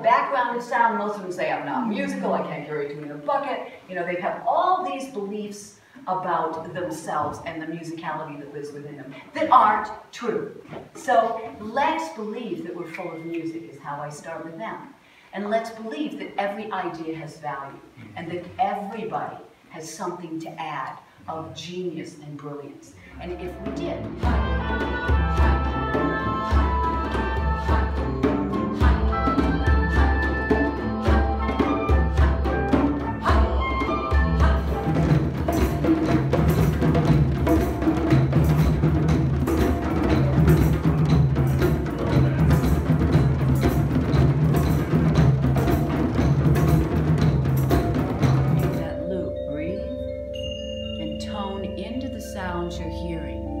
Background sound. Most of them say, I'm not musical, I can't carry too in a bucket. You know, they have all these beliefs about themselves and the musicality that lives within them that aren't true. So let's believe that we're full of music is how I start with them. And let's believe that every idea has value and that everybody has something to add of genius and brilliance. And if we did... into the sounds you're hearing.